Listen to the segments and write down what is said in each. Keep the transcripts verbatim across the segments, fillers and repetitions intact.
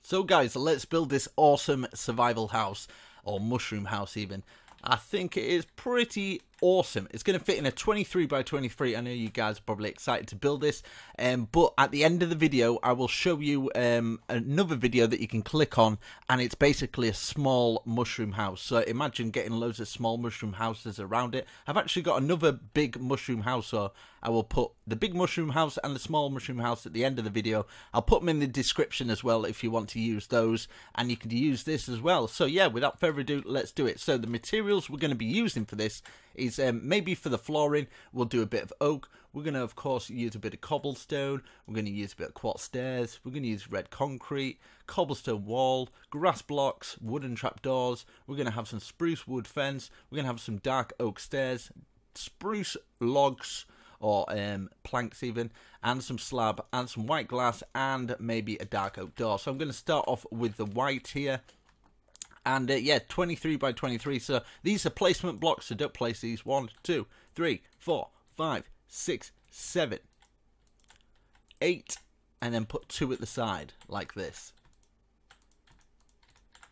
So guys, let's build this awesome survival house, or mushroom house even. I think it is pretty awesome. It's going to fit in a twenty-three by twenty-three. I know you guys are probably excited to build this, um, but at the end of the video, I will show you um, another video that you can click on, and it's basically a small mushroom house. So imagine getting loads of small mushroom houses around it. I've actually got another big mushroom house, so I will put the big mushroom house and the small mushroom house at the end of the video. I'll put them in the description as well if you want to use those, and you can use this as well. So yeah, without further ado, let's do it. So the materials we're going to be using for this is um, maybe for the flooring, we'll do a bit of oak. We're going to, of course, use a bit of cobblestone. We're going to use a bit of quartz stairs. We're going to use red concrete, cobblestone wall, grass blocks, wooden trapdoors. We're going to have some spruce wood fence. We're going to have some dark oak stairs, spruce logs, or um, planks even, and some slab, and some white glass, and maybe a dark oak door. So I'm going to start off with the white here. And uh, yeah, twenty-three by twenty-three, so these are placement blocks, so don't place these. One, two, three, four, five, six, seven, eight, and then put two at the side, like this.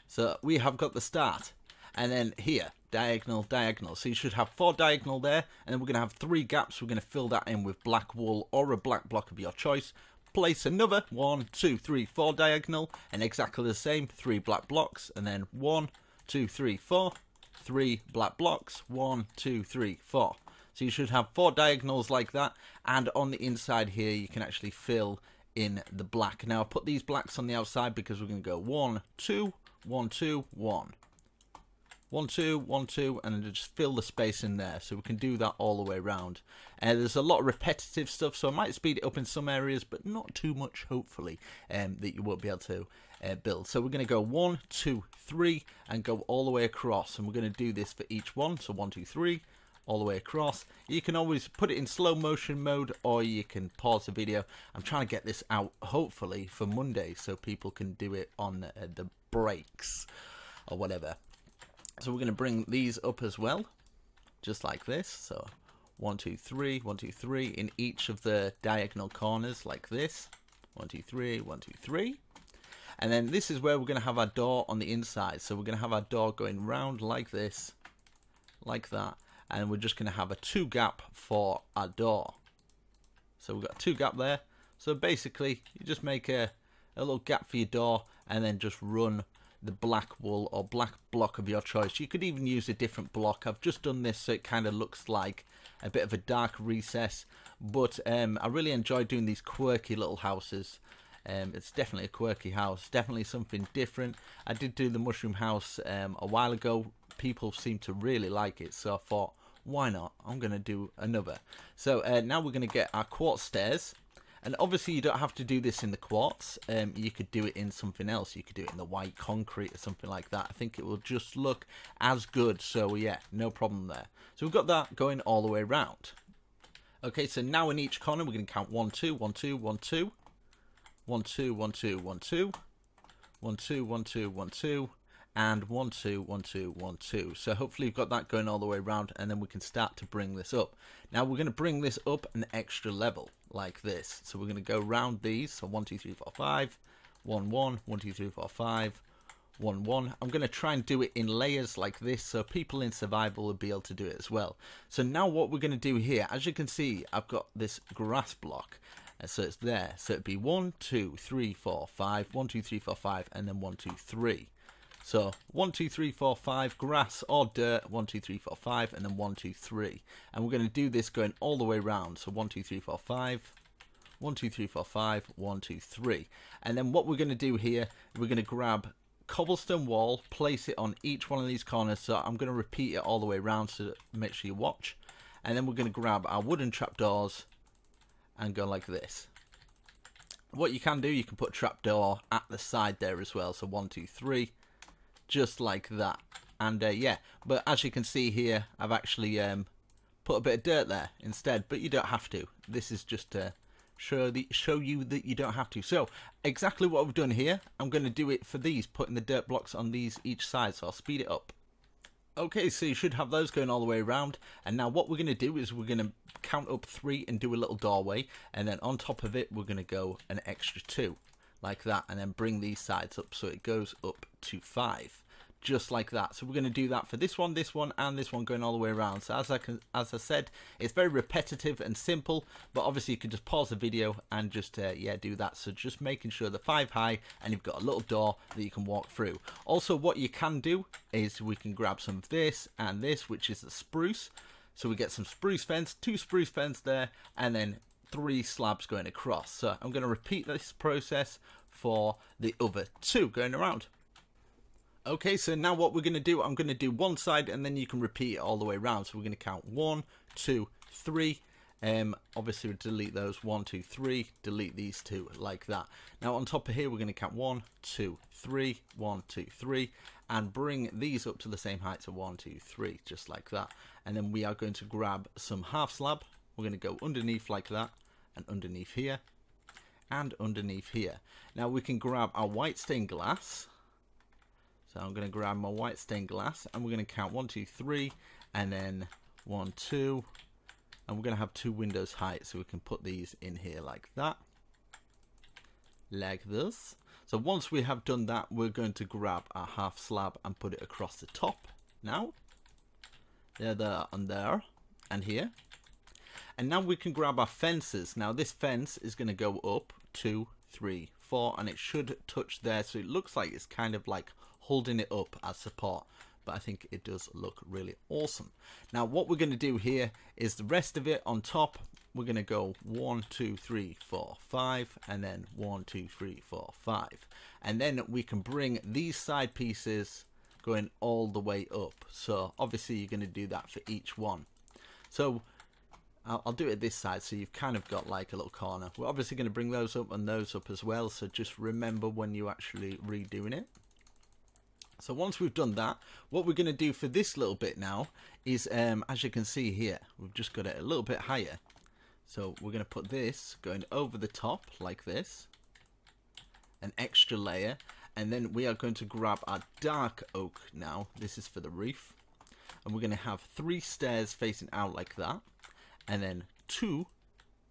So we have got the start. And then here, diagonal, diagonal. So you should have four diagonal there, and then we're going to have three gaps. We're going to fill that in with black wool or a black block of your choice. Place another one, two, three, four diagonal, and exactly the same, three black blocks, and then one, two, three, four, three black blocks, one, two, three, four. So you should have four diagonals like that, and on the inside here you can actually fill in the black. Now I put these blacks on the outside because we're going to go one, two, one, two, one, one, two, one, two, and then just fill the space in there. So we can do that all the way around. And uh, there's a lot of repetitive stuff, so I might speed it up in some areas, but not too much, hopefully, um, that you won't be able to uh, build. So we're going to go one, two, three, and go all the way across. And we're going to do this for each one. So one, two, three, all the way across. You can always put it in slow motion mode, or you can pause the video. I'm trying to get this out, hopefully, for Monday, so people can do it on uh, the breaks or whatever. So we're going to bring these up as well, just like this. So one, two, three, one, two, three in each of the diagonal corners, like this. One, two, three, one, two, three. And then this is where we're going to have our door on the inside. So we're going to have our door going round like this, like that. And we're just going to have a two gap for our door. So we've got a two gap there. So basically, you just make a, a little gap for your door and then just run the black wool or black block of your choice. You could even use a different block. I've just done this so it kind of looks like a bit of a dark recess, but um, I really enjoy doing these quirky little houses. Um, it's definitely a quirky house, definitely something different. I did do the mushroom house um, a while ago. People seem to really like it, so I thought, why not? I'm gonna do another. So uh, now we're gonna get our quartz stairs. And obviously you don't have to do this in the quartz, um, you could do it in something else, you could do it in the white concrete or something like that. I think it will just look as good, so yeah, no problem there. So we've got that going all the way around. Okay, so now in each corner we're going to count one, two, one, two, one, two, one, two, one, two, one, two, one, two, one, two, one, two, and one, two, one, two, one, two. So hopefully you've got that going all the way around, and then we can start to bring this up. Now we're going to bring this up an extra level, like this. So we're going to go round these. So one, two, three, four, five, one, one, one, two, three, four, five, one, one. I'm going to try and do it in layers like this, so people in survival will be able to do it as well. So now what we're going to do here, as you can see, I've got this grass block. And so it's there. So it'd be one, two, three, four, five, one, two, three, four, five, and then one, two, three. So one, two, three, four, five, grass or dirt, one, two, three, four, five, and then one, two, three. And we're going to do this going all the way round. So one, two, three, four, five, one, two, three, four, five, one, two, three. And then what we're going to do here, we're going to grab cobblestone wall, place it on each one of these corners. So I'm going to repeat it all the way round, so make sure you watch. And then we're going to grab our wooden trapdoors and go like this. What you can do, you can put a trapdoor at the side there as well. So one, two, three. Just like that. And uh, yeah, but as you can see here, I've actually um, put a bit of dirt there instead, but you don't have to. This is just to show, the, show you that you don't have to. So exactly what I've done here, I'm going to do it for these, putting the dirt blocks on these each side, so I'll speed it up. Okay, so you should have those going all the way around. And now what we're going to do is we're going to count up three and do a little doorway. And then on top of it, we're going to go an extra two like that. And then bring these sides up so it goes up to five, just like that. So we're going to do that for this one, this one, and this one going all the way around. So as I, can, as I said, it's very repetitive and simple. But obviously, you can just pause the video and just, uh, yeah, do that. So just making sure the five high and you've got a little door that you can walk through. Also, what you can do is we can grab some of this and this, which is the spruce. So we get some spruce fence, two spruce fence there, and then three slabs going across. So I'm going to repeat this process for the other two going around. Okay, so now what we're going to do, I'm going to do one side and then you can repeat it all the way around. So we're going to count one, two, three. Um, obviously, we'll delete those one, two, three, delete these two like that. Now on top of here, we're going to count one, two, three, one, two, three, and bring these up to the same height. So one, two, three, just like that. And then we are going to grab some half slab. We're going to go underneath like that and underneath here and underneath here. Now we can grab our white stained glass. So I'm going to grab my white stained glass and we're going to count one, two, three, and then one, two, and we're going to have two windows height. So we can put these in here like that, like this. So once we have done that, we're going to grab our half slab and put it across the top. Now there, there, and there, and here. And now we can grab our fences. Now this fence is going to go up two, three, four, and it should touch there. So it looks like it's kind of like holding it up as support, but I think it does look really awesome. Now what we're going to do here is the rest of it on top. We're going to go one, two, three, four, five, and then one, two, three, four, five, and then we can bring these side pieces going all the way up. So obviously you're going to do that for each one. So I'll, I'll do it this side, so you've kind of got like a little corner. We're obviously going to bring those up and those up as well, so just remember when you actually redoing it. So once we've done that, what we're going to do for this little bit now is, um, as you can see here, we've just got it a little bit higher. So we're going to put this going over the top like this, an extra layer. And then we are going to grab our dark oak now. This is for the roof. And we're going to have three stairs facing out like that. And then two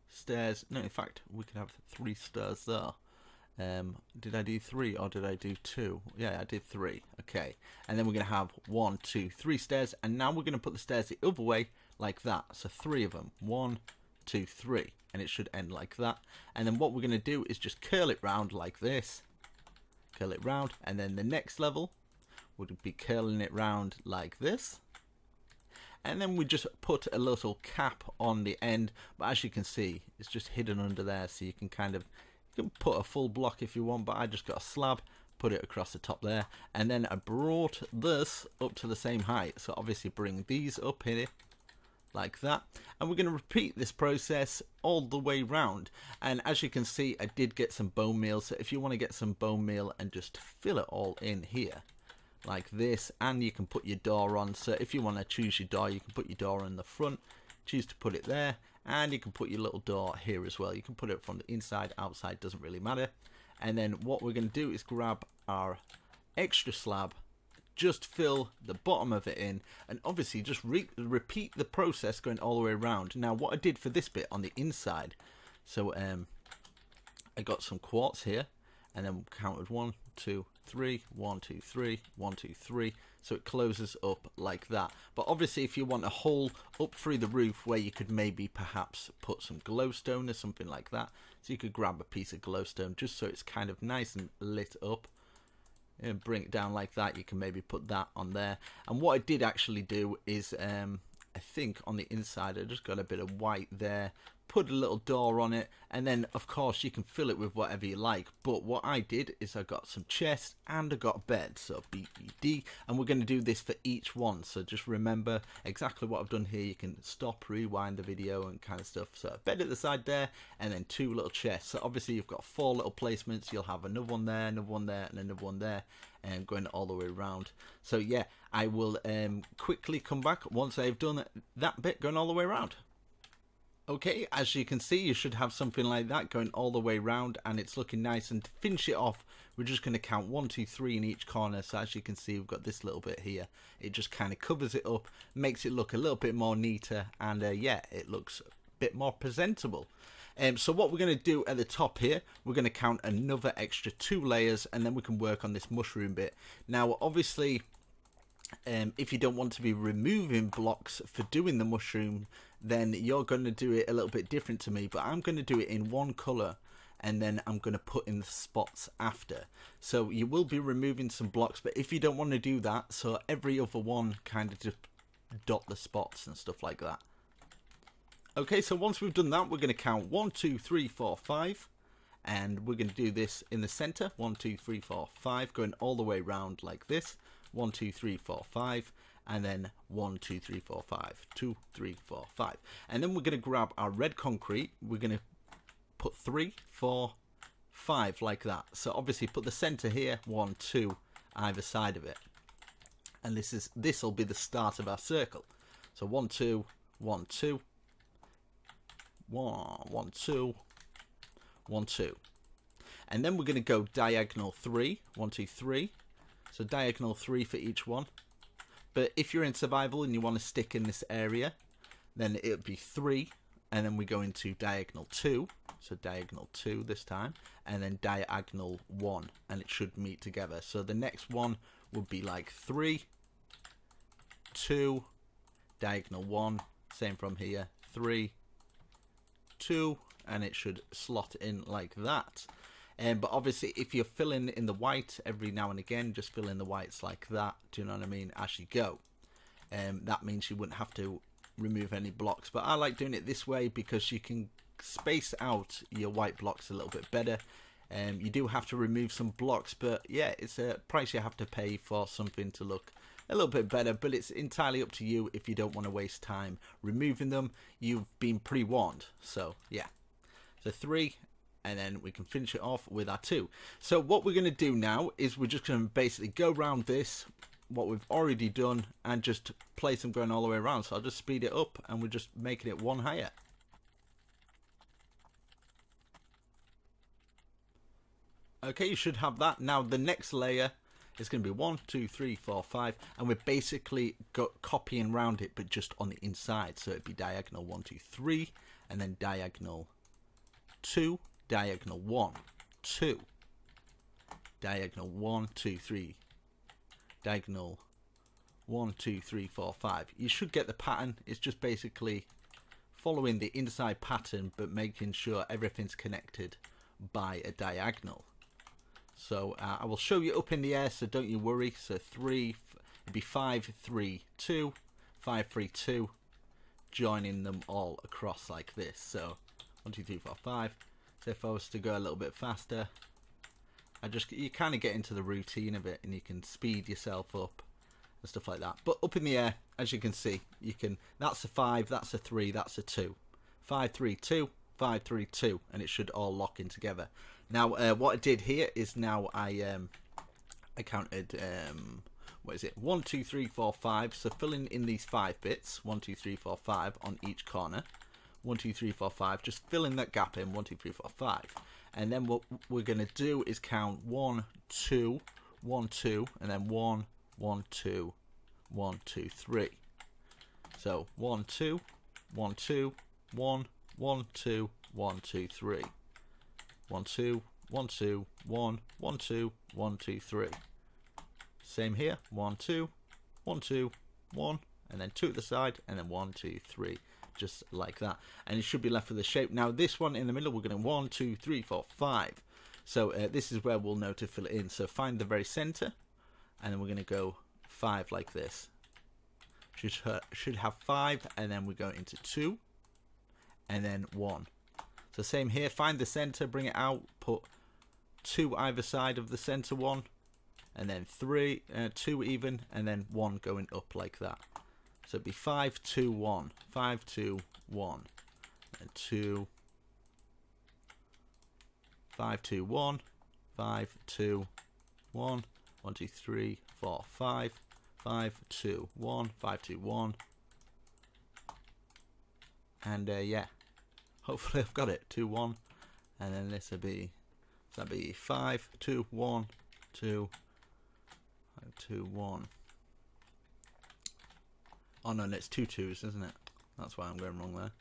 stairs. No, in fact, we could have three stairs there. Um, did I do three or did I do two? Yeah, I did three. Okay. And then we're going to have one, two, three stairs. And now we're going to put the stairs the other way like that. So three of them. One, two, three. And it should end like that. And then what we're going to do is just curl it round like this. Curl it round. And then the next level would be curling it round like this. And then we just put a little cap on the end. But as you can see, it's just hidden under there. So you can kind of... you can put a full block if you want, but I just got a slab, put it across the top there, and then I brought this up to the same height. So obviously bring these up here like that, and we're going to repeat this process all the way round. And as you can see, I did get some bone meal, so if you want to get some bone meal and just fill it all in here like this, and you can put your door on. So if you want to choose your door, you can put your door in the front, choose to put it there, and you can put your little door here as well. You can put it from the inside, outside, doesn't really matter. And then what we're going to do is grab our extra slab, just fill the bottom of it in, and obviously just re repeat the process going all the way around. Now what I did for this bit on the inside, so um, I got some quartz here, and then counted one, two, three, one, two, three, one, two, three. So it closes up like that. But obviously if you want a hole up through the roof where you could maybe perhaps put some glowstone or something like that. So you could grab a piece of glowstone just so it's kind of nice and lit up. And bring it down like that. You can maybe put that on there. And what I did actually do is, um, I think on the inside I just got a bit of white there. Put a little door on it, and then of course you can fill it with whatever you like. But what I did is I got some chests and I got beds, so B E D, and we're going to do this for each one. So just remember exactly what I've done here. You can stop, rewind the video and kind of stuff. So a bed at the side there, and then two little chests. So obviously you've got four little placements. You'll have another one there, another one there, and another one there, and going all the way around. So yeah, I will um, quickly come back once I've done that bit going all the way around. Okay, as you can see, you should have something like that going all the way round, and it's looking nice. And to finish it off, we're just going to count one, two, three in each corner. So as you can see, we've got this little bit here. It just kind of covers it up, makes it look a little bit more neater, and uh, yeah, it looks a bit more presentable. Um, so what we're going to do at the top here, we're going to count another extra two layers, and then we can work on this mushroom bit. Now, obviously, um, if you don't want to be removing blocks for doing the mushroom, then you're going to do it a little bit different to me, but I'm going to do it in one color, and then I'm going to put in the spots after. So you will be removing some blocks, but if you don't want to do that, so every other one kind of just dot the spots and stuff like that. Okay, so once we've done that, we're going to count one, two, three, four, five, and we're going to do this in the center. One, two, three, four, five, going all the way round like this. One, two, three, four, five. And then one, two, three, four, five, two, three, four, five. And then we're going to grab our red concrete. We're going to put three, four, five like that. So obviously put the center here, one, two, either side of it. And this is this will be the start of our circle. So one, two, one, two, one, one, two, one, two. And then we're going to go diagonal three, one, two, three. So diagonal three for each one. But if you're in survival and you want to stick in this area, then it would be three, and then we go into diagonal two, so diagonal two this time, and then diagonal one, and it should meet together. So the next one would be like three, two, diagonal one, same from here, three, two, and it should slot in like that. Um, but obviously, if you're filling in the white every now and again, just fill in the whites like that, do you know what I mean, as you go. Um, that means you wouldn't have to remove any blocks. But I like doing it this way because you can space out your white blocks a little bit better. Um, you do have to remove some blocks, but yeah, it's a price you have to pay for something to look a little bit better, but it's entirely up to you if you don't want to waste time removing them. You've been pre-warned, so yeah. So three... and then we can finish it off with our two. So what we're going to do now is we're just going to basically go around this, what we've already done, and just place them going all the way around. So I'll just speed it up, and we're just making it one higher. Okay, you should have that. Now the next layer is going to be one, two, three, four, five, and we're basically got copying round it, but just on the inside. So it'd be diagonal one, two, three, and then diagonal two. Diagonal one, two, diagonal one, two, three, diagonal one, two, three, four, five. You should get the pattern. It's just basically following the inside pattern, but making sure everything's connected by a diagonal. So uh, I will show you up in the air, so don't you worry. So three, it'd be five, three, two, five, three, two, joining them all across like this. So one, two, three, four, five. So if I was to go a little bit faster, I just you kind of get into the routine of it, and you can speed yourself up and stuff like that. But up in the air, as you can see, you can that's a five, that's a three, that's a two, five, three, two, five, three, two, and it should all lock in together. Now, uh, what I did here is now I um I counted um what is it one, two, three, four, five. So filling in these five bits, one, two, three, four, five on each corner. One, two, three, four, five. Just fill in that gap in. One, two, three, four, five. And then what we're going to do is count one, two, one, two, and then one, one, two, one, two, three. So one, two, one, two, one, one, two, one, two, three. One, two, one, two, one, one, two, one, two, three. Same here. One, two, one, two, one, and then two at the side, and then one, two, three. Just like that, and it should be left with a shape. Now this one in the middle, we're going to one, two, three, four, five. So uh, this is where we'll know to fill it in. So find the very center, and then we're going to go five like this. Should uh, should have five, and then we go into two, and then one. So same here. Find the center, bring it out, put two either side of the center one, and then three, uh, two even, and then one going up like that. So it'd be five, two, one, five, two, one, and two, five, two, one, five, two, one, one, two, three, four, five, five, two, one, five, two, one, and uh, yeah, Hopefully I've got it. two, one. And then this will be, so that'll be five, two, one, two, two, one. Oh no, it's two twos, isn't it? That's why I'm going wrong there.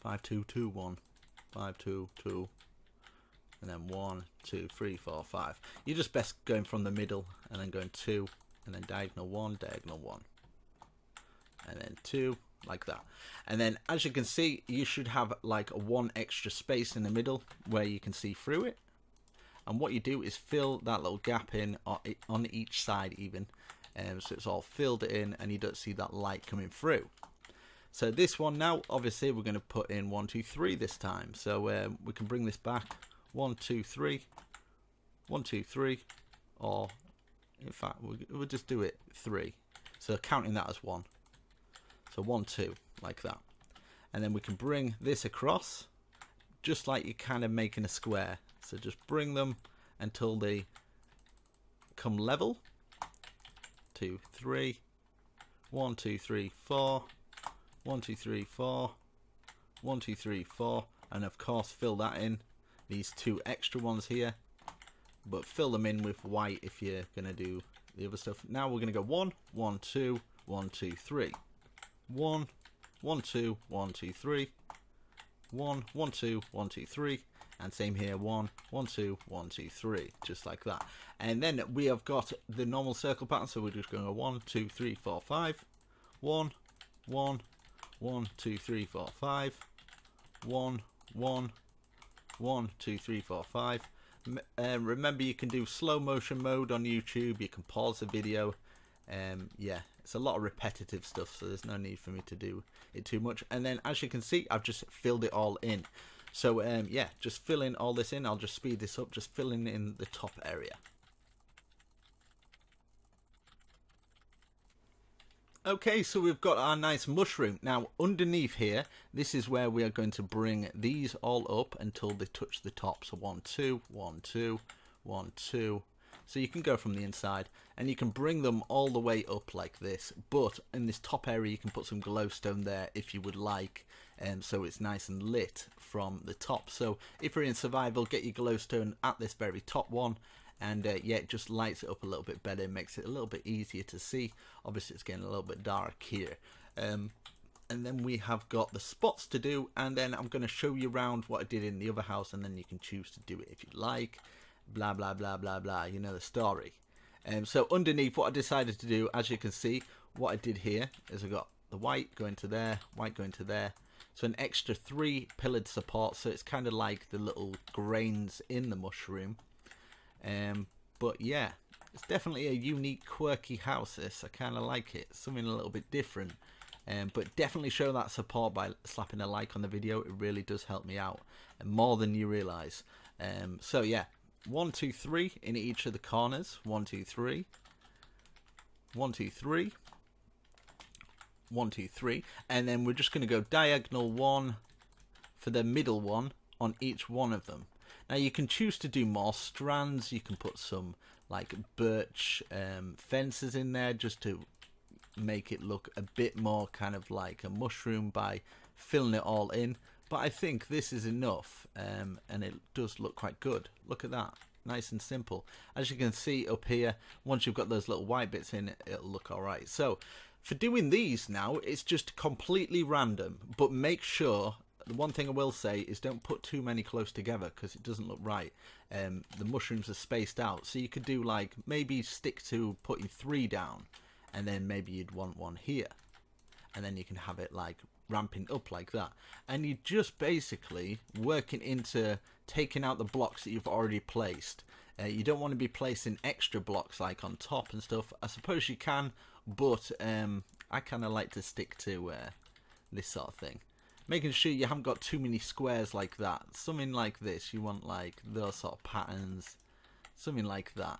five, two, two, one, five, two, two. And then one, two, three, four, five. You're just best going from the middle and then going two and then diagonal one, diagonal one. And then two, like that. And then as you can see, you should have like one extra space in the middle where you can see through it. And what you do is fill that little gap in on each side even. Um, so it's all filled in and you don't see that light coming through. So this one now, obviously we're going to put in one, two, three this time. So um, we can bring this back. One, two, three, one, two, three, or in fact, we'll, we'll just do it three. So counting that as one. So one, two, like that. And then we can bring this across, just like you're kind of making a square. So just bring them until they come level. Two, three, one, two, three, four, one, two, three, four, one, two, three, four, and of course fill that in. These two extra ones here, but fill them in with white if you're going to do the other stuff. Now we're going to go one, one, two, one, two, three, one, one, two, one, two, three, one, one, two, one, two, three, and same here, one, one, two, one, two, three, just like that. And then we have got the normal circle pattern, so we're just going to go one, two, three, four, five, one, one, one, two, three, four, five, one, one, one, two, three, four, five. Uh, remember, you can do slow motion mode on YouTube. You can pause the video. Um, yeah, it's a lot of repetitive stuff, so there's no need for me to do it too much. And then, as you can see, I've just filled it all in. So um, yeah, just filling all this in. I'll just speed this up. Just filling in the top area. Okay, so we've got our nice mushroom. Now underneath here, this is where we are going to bring these all up until they touch the top. So one, two, one, two, one, two. So you can go from the inside and you can bring them all the way up like this. But in this top area, you can put some glowstone there if you would like. And um, so it's nice and lit from the top. So if you're in survival, get your glowstone at this very top one. And uh, yeah, it just lights it up a little bit better, makes it a little bit easier to see. Obviously, it's getting a little bit dark here. Um, and then we have got the spots to do. And then I'm going to show you around what I did in the other house. And then you can choose to do it if you like. Blah, blah, blah, blah, blah. You know the story. Um, so underneath, what I decided to do, as you can see, what I did here is I got the white going to there, white going to there. So an extra three pillared support. So it's kind of like the little grains in the mushroom. Um, but yeah, it's definitely a unique, quirky house. This I kind of like it, something a little bit different. Um, but definitely show that support by slapping a like on the video. It really does help me out, and more than you realise. Um, so yeah, one, two, three in each of the corners. One, two, three. One, two, three. One, two, three, and then we're just going to go diagonal one for the middle one on each one of them. Now you can choose to do more strands. You can put some like birch um, fences in there just to make it look a bit more kind of like a mushroom by filling it all in. But I think this is enough, um, and it does look quite good. Look at that, nice and simple. As you can see up here, once you've got those little white bits in, it'll look all right. So for doing these now, it's just completely random, but make sure. The one thing I will say is don't put too many close together because it doesn't look right. Um, the mushrooms are spaced out. So you could do like maybe stick to putting three down and then maybe you'd want one here. And then you can have it like ramping up like that. And you're just basically working into taking out the blocks that you've already placed. Uh, you don't want to be placing extra blocks like on top and stuff. I suppose you can, but um, I kind of like to stick to uh, this sort of thing. Making sure you haven't got too many squares like that. Something like this. You want like those sort of patterns. Something like that.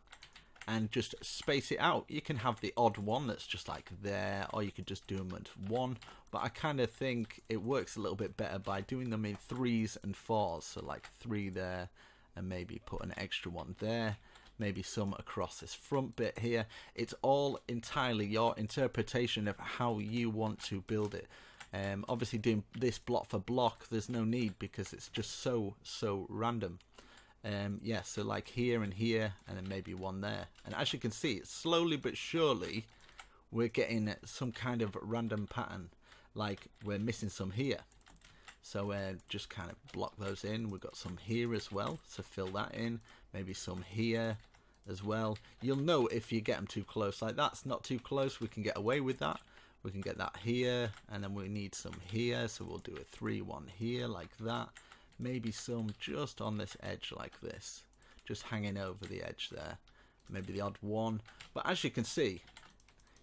And just space it out. You can have the odd one that's just like there. Or you could just do them at one. But I kind of think it works a little bit better by doing them in threes and fours. So like three there. And maybe put an extra one there. Maybe some across this front bit here. It's all entirely your interpretation of how you want to build it. Um, obviously doing this block for block, there's no need because it's just so, so random. Um, yeah, so like here and here, and then maybe one there. And as you can see, slowly but surely, we're getting some kind of random pattern. Like we're missing some here. So uh, just kind of block those in. We've got some here as well, so fill that in. Maybe some here as well. You'll know if you get them too close. Like that's not too close, we can get away with that. We can get that here, and then we need some here. So we'll do a three, one here like that. Maybe some just on this edge like this, just hanging over the edge there, maybe the odd one. But as you can see,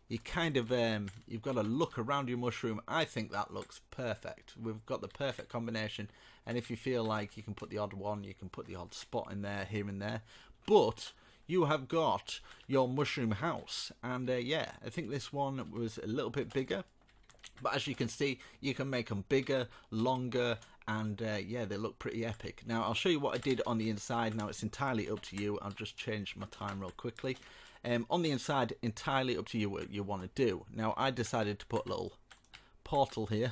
you kind of um you've got to look around your mushroom. I think that looks perfect. We've got the perfect combination, and if you feel like you can put the odd one, you can put the odd spot in there, here and there, but you have got your mushroom house. And uh, yeah, I think this one was a little bit bigger, but as you can see, you can make them bigger, longer, and uh, yeah, they look pretty epic. Now I'll show you what I did on the inside. Now it's entirely up to you. I've just changed my time real quickly. Um, on the inside, entirely up to you what you want to do. Now I decided to put a little portal here.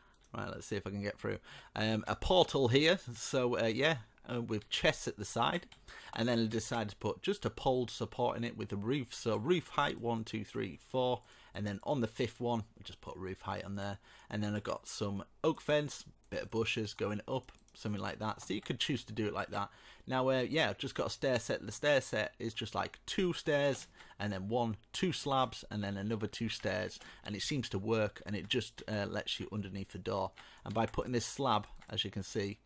Right, let's see if I can get through. Um, a portal here, so uh, yeah, uh, with chests at the side. And then I decided to put just a pole supporting it with a roof. So roof height, one, two, three, four. And then on the fifth one, we just put roof height on there. And then I got some oak fence, bit of bushes going up, something like that. So you could choose to do it like that. Now, uh, yeah, I've just got a stair set. The stair set is just like two stairs, and then one, two slabs, and then another two stairs. And it seems to work, and it just uh, lets you underneath the door. And by putting this slab, as you can see,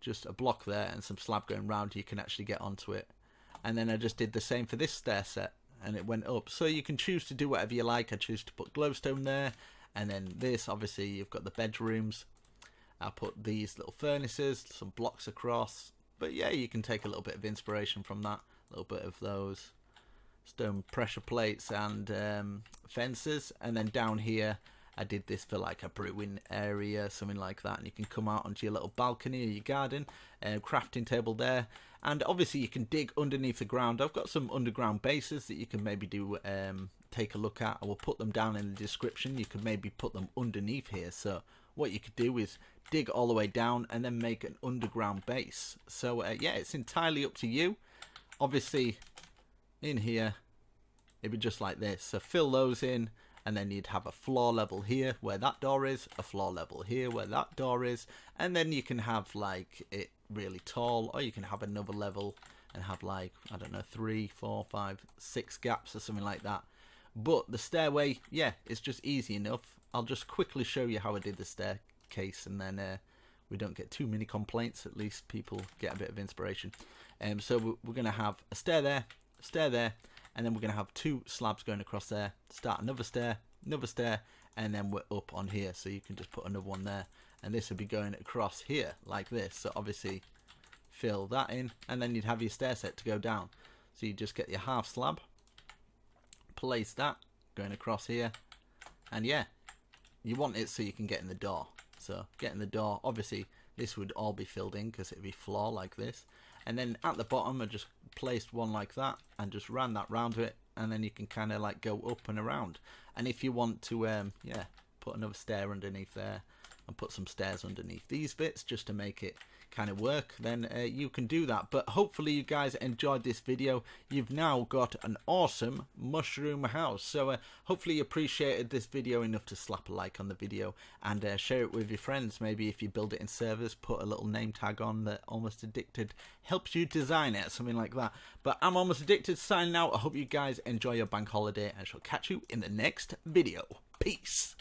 just a block there and some slab going round, you can actually get onto it. And then I just did the same for this stair set, and it went up. So you can choose to do whatever you like. I choose to put glowstone there. And then this, obviously, you've got the bedrooms. I put these little furnaces, some blocks across. But yeah, you can take a little bit of inspiration from that. A little bit of those stone pressure plates and um, fences. And then down here, I did this for like a brewing area, something like that. And you can come out onto your little balcony or your garden. Uh, crafting table there. And obviously you can dig underneath the ground. I've got some underground bases that you can maybe do, um, take a look at. I will put them down in the description. You can maybe put them underneath here. So what you could do is dig all the way down and then make an underground base. So uh, yeah, it's entirely up to you. Obviously in here it'd be just like this, so fill those in, and then you'd have a floor level here where that door is, a floor level here where that door is, and then you can have like it really tall, or you can have another level and have like, I don't know, three, four, five, six gaps or something like that. But the stairway, yeah, it's just easy enough. I'll just quickly show you how I did the staircase, and then uh, we don't get too many complaints. At least people get a bit of inspiration. Um, so we're going to have a stair there, a stair there, and then we're going to have two slabs going across there. Start another stair, another stair, and then we're up on here. So you can just put another one there, and this would be going across here like this. So obviously fill that in, and then you'd have your stair set to go down. So you just get your half slab, place that going across here, and yeah, you want it so you can get in the door. So get in the door. Obviously this would all be filled in because it'd be floor like this, and then at the bottom I just placed one like that and just ran that round to it, and then you can kind of like go up and around. And if you want to um yeah, put another stair underneath there and put some stairs underneath these bits just to make it kind of work, then uh, you can do that. But hopefully you guys enjoyed this video. You've now got an awesome mushroom house. So uh, hopefully you appreciated this video enough to slap a like on the video, and uh, share it with your friends. Maybe if you build it in servers, put a little name tag on that Almost Addicted helps you design it, something like that. But I'm Almost Addicted signing out. I hope you guys enjoy your bank holiday, and I shall catch you in the next video. Peace.